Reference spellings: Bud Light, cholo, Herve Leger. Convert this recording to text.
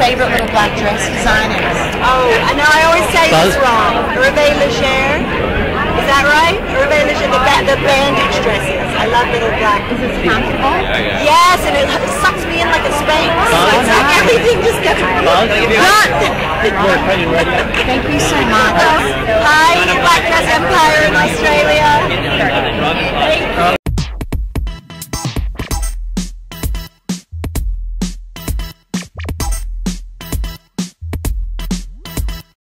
favorite little black dress design is? Oh, I know I always say this wrong. Herve Leger. Is that right? Herve Leger, the bandage dresses. I love little black. Is it comfortable? Yeah. Yes, and it sucks me in like a spank. It's like everything just gets run. Thank you so much. Hi, black dress.